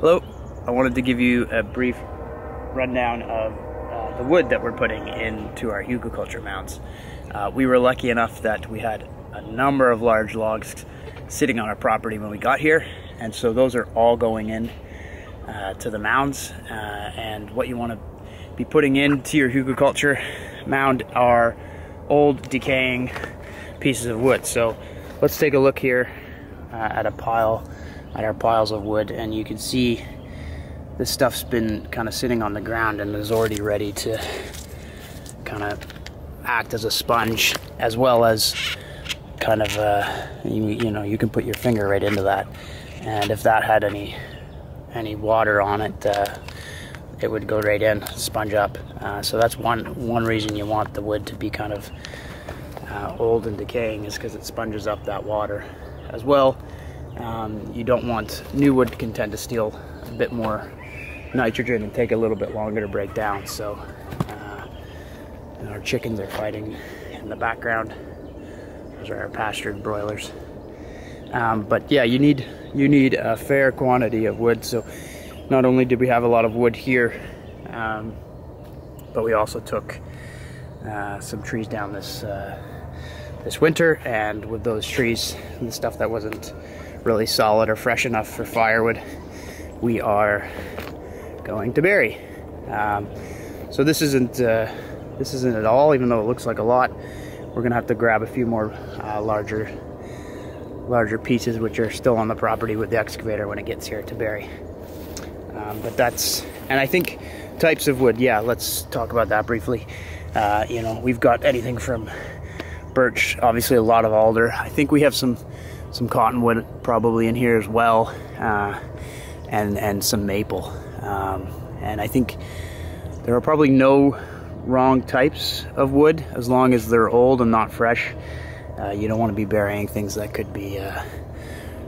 Hello, I wanted to give you a brief rundown of the wood that we're putting into our hugelkultur mounts. We were lucky enough that we had a number of large logs sitting on our property when we got here, and so those are all going in to the mounds. And what you want to be putting into your hugelkultur mound are old decaying pieces of wood. So let's take a look here at our piles of wood, and you can see this stuff's been kind of sitting on the ground and is already ready to kind of act as a sponge, as well as kind of you know, you can put your finger right into that, and if that had any water on it, it would go right in, sponge up. So that's one reason you want the wood to be kind of old and decaying, is because it sponges up that water. As well, you don't want new wood to tend to steal a bit more nitrogen and take a little bit longer to break down. So and our chickens are fighting in the background. Those are our pastured broilers. But yeah, you need a fair quantity of wood. So not only did we have a lot of wood here, but we also took some trees down this winter, and with those trees and the stuff that wasn't really solid or fresh enough for firewood, we are going to bury. So this isn't at all, even though it looks like a lot. We're gonna have to grab a few more larger pieces, which are still on the property with the excavator when it gets here, to bury. But that's, and I think types of wood, yeah, let's talk about that briefly. You know, we've got anything from birch, obviously a lot of alder. I think we have some cottonwood probably in here as well, and some maple. And I think there are probably no wrong types of wood as long as they're old and not fresh. You don't want to be burying things that could be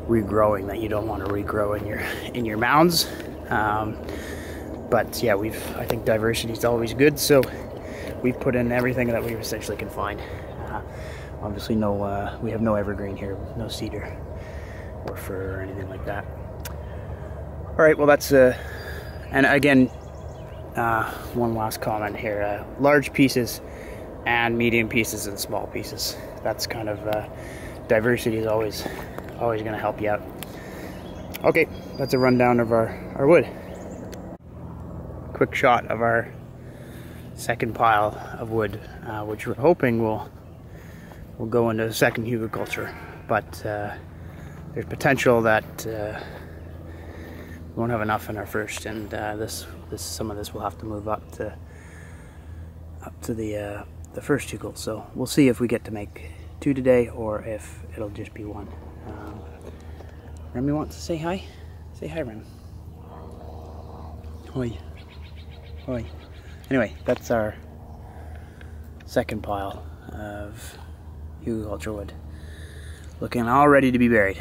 regrowing, that you don't want to regrow in your mounds. But yeah, I think diversity is always good, so we've put in everything that we essentially can find. Obviously we have no evergreen here, no cedar or fir or anything like that. All right, well that's, and again, one last comment here, large pieces and medium pieces and small pieces. That's kind of, diversity is always going to help you out. Okay, that's a rundown of our wood. Quick shot of our second pile of wood, which we're hoping will go into the second hugelkultur, but there's potential that we won't have enough in our first, and some of this will have to move up to the first hugel. So we'll see if we get to make two today, or if it'll just be one. Remy wants to say hi. Say hi, Remy. Hoi. Hoi. Anyway, that's our second pile of hugelkultur wood, looking all ready to be buried.